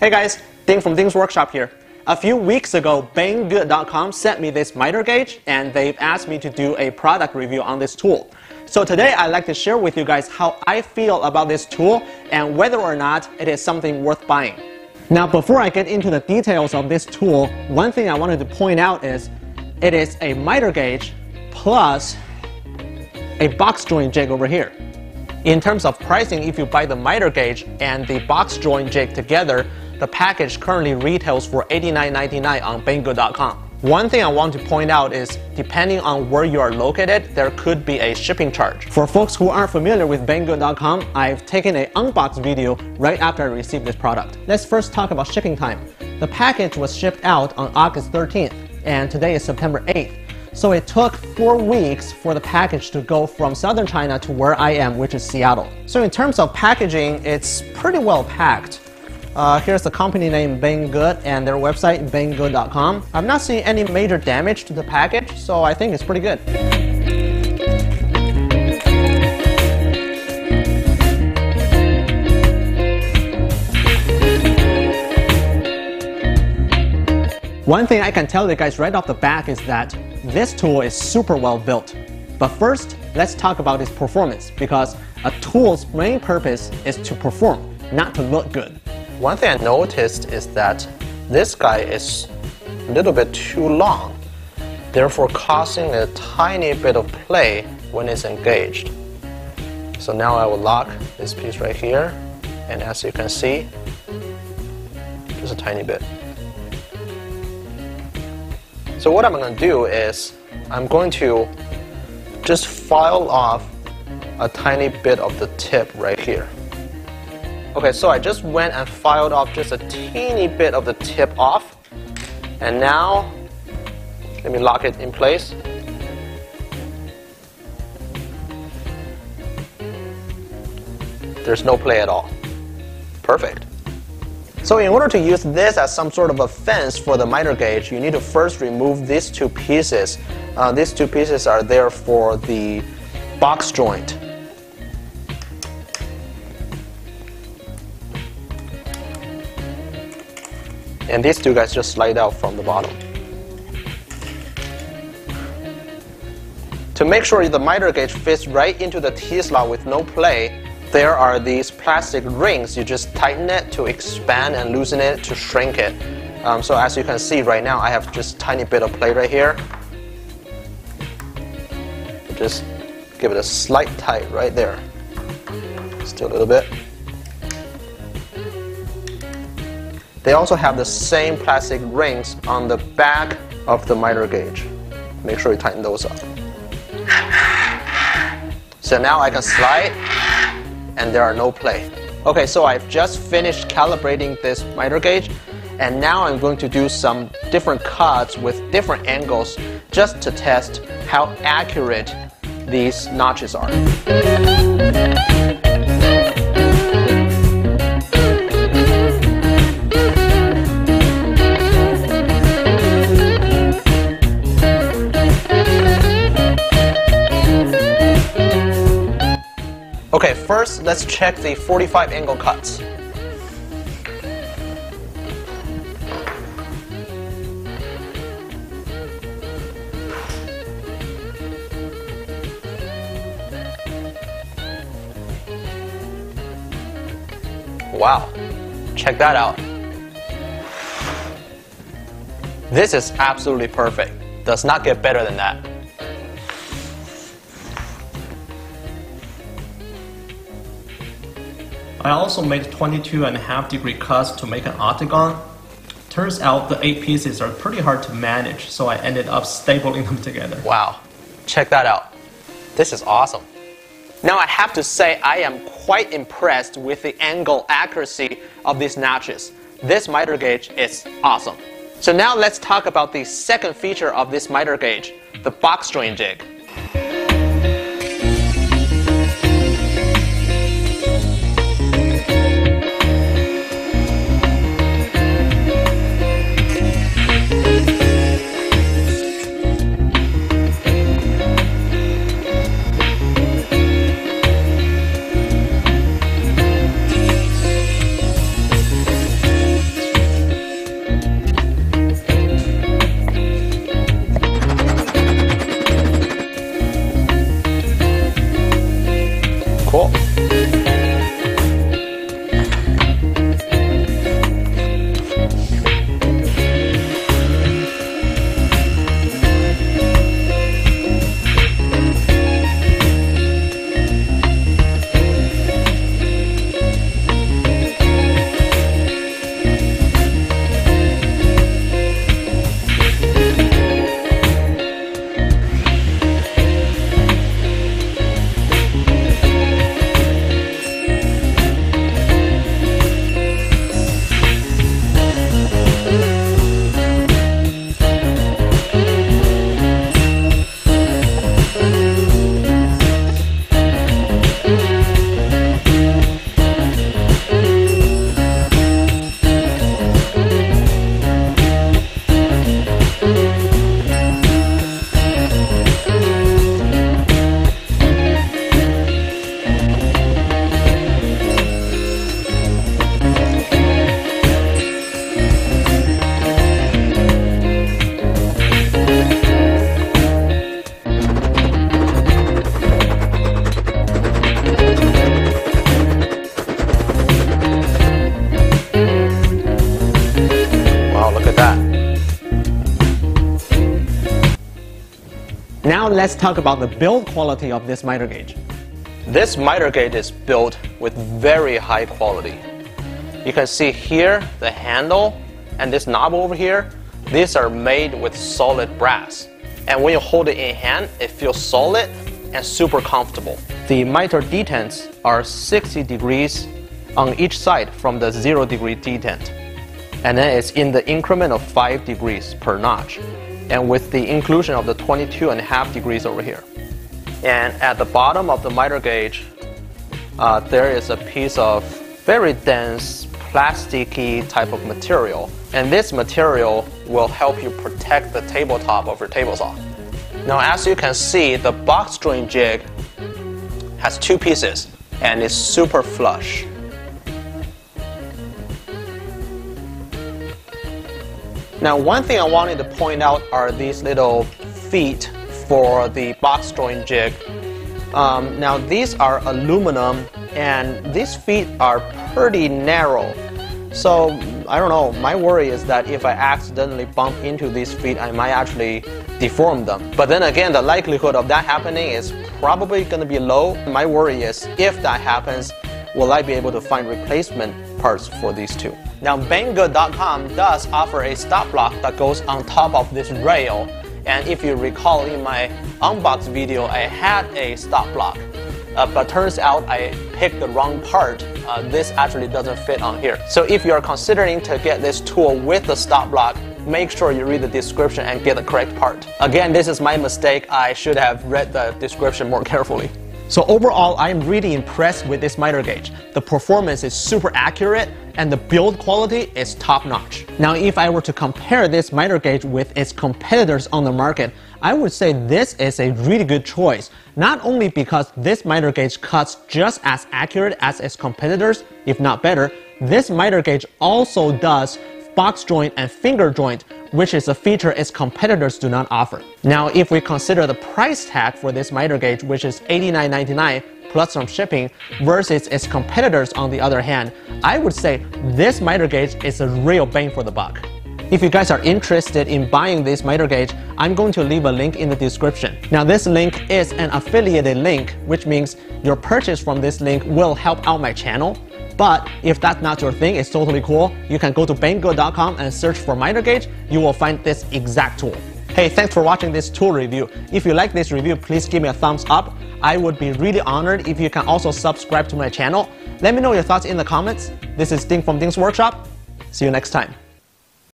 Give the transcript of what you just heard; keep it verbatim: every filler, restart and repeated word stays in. Hey guys, Ding from Ding's Workshop here. A few weeks ago, Banggood dot com sent me this miter gauge and they've asked me to do a product review on this tool. So today I'd like to share with you guys how I feel about this tool and whether or not it is something worth buying. Now before I get into the details of this tool, one thing I wanted to point out is it is a miter gauge plus a box joint jig over here. In terms of pricing, if you buy the miter gauge and the box joint jig together, the package currently retails for eighty-nine ninety-nine on Banggood dot com. One thing I want to point out is, depending on where you are located, there could be a shipping charge. For folks who aren't familiar with Banggood dot com, I've taken an unboxed video right after I received this product. Let's first talk about shipping time. The package was shipped out on August thirteenth, and today is September eighth. So it took four weeks for the package to go from southern China to where I am, which is Seattle. So in terms of packaging, it's pretty well packed. Uh, here's the company name Banggood and their website Banggood dot com. I've not seen any major damage to the package, so I think it's pretty good. One thing I can tell you guys right off the bat is that this tool is super well built. But first, let's talk about its performance, because a tool's main purpose is to perform, not to look good. One thing I noticed is that this guy is a little bit too long, therefore causing a tiny bit of play when it's engaged. So now I will lock this piece right here, and as you can see, just a tiny bit. So what I'm going to do is, I'm going to just file off a tiny bit of the tip right here. Okay, so I just went and filed off just a teeny bit of the tip off. And now, let me lock it in place. There's no play at all. Perfect. So in order to use this as some sort of a fence for the miter gauge, you need to first remove these two pieces. Uh, these two pieces are there for the box joint. And these two guys just slide out from the bottom. To make sure the miter gauge fits right into the T-slot with no play, there are these plastic rings. You just tighten it to expand and loosen it to shrink it. Um, so as you can see right now, I have just a tiny bit of play right here. Just give it a slight tight right there. Still a little bit. They also have the same plastic rings on the back of the miter gauge. Make sure you tighten those up. So now I can slide, and there are no play. Okay, so I've just finished calibrating this miter gauge, and now I'm going to do some different cuts with different angles just to test how accurate these notches are. Okay, first let's check the forty-five angle cuts. Wow, check that out. This is absolutely perfect. Does not get better than that. I also made twenty-two and a half degree cuts to make an octagon. Turns out the eight pieces are pretty hard to manage, so I ended up stapling them together. Wow, check that out. This is awesome. Now I have to say I am quite impressed with the angle accuracy of these notches. This miter gauge is awesome. So now let's talk about the second feature of this miter gauge, the box joint jig. Now let's talk about the build quality of this miter gauge. This miter gauge is built with very high quality. You can see here the handle and this knob over here, these are made with solid brass. And when you hold it in hand, it feels solid and super comfortable. The miter detents are sixty degrees on each side from the zero degree detent. And then it's in the increment of five degrees per notch. And with the inclusion of the twenty-two and a half degrees over here. And at the bottom of the miter gauge, uh, there is a piece of very dense plasticky type of material. And this material will help you protect the tabletop of your table saw. Now as you can see, the box joint jig has two pieces and is super flush. Now one thing I wanted to point out are these little feet for the box joint jig. Um, now these are aluminum and these feet are pretty narrow. So I don't know, my worry is that if I accidentally bump into these feet, I might actually deform them. But then again, the likelihood of that happening is probably going to be low. My worry is if that happens, will I be able to find replacement parts for these two? Now Banggood dot com does offer a stop block that goes on top of this rail, and if you recall in my unbox video I had a stop block, uh, but turns out I picked the wrong part. Uh, this actually doesn't fit on here. So if you are considering to get this tool with the stop block, make sure you read the description and get the correct part. Again, this is my mistake, I should have read the description more carefully. So overall, I'm really impressed with this miter gauge. The performance is super accurate and the build quality is top notch. Now if I were to compare this miter gauge with its competitors on the market, I would say this is a really good choice. Not only because this miter gauge cuts just as accurate as its competitors, if not better, this miter gauge also does box joint and finger joint, which is a feature its competitors do not offer. Now if we consider the price tag for this miter gauge, which is eighty-nine ninety-nine plus some shipping, versus its competitors on the other hand, I would say this miter gauge is a real bang for the buck. If you guys are interested in buying this miter gauge, I'm going to leave a link in the description. Now this link is an affiliated link, which means your purchase from this link will help out my channel. But if that's not your thing, it's totally cool. You can go to Banggood dot com and search for miter gauge. You will find this exact tool. Hey, thanks for watching this tool review. If you like this review, please give me a thumbs up. I would be really honored if you can also subscribe to my channel. Let me know your thoughts in the comments. This is Ding from Ding's Workshop. See you next time.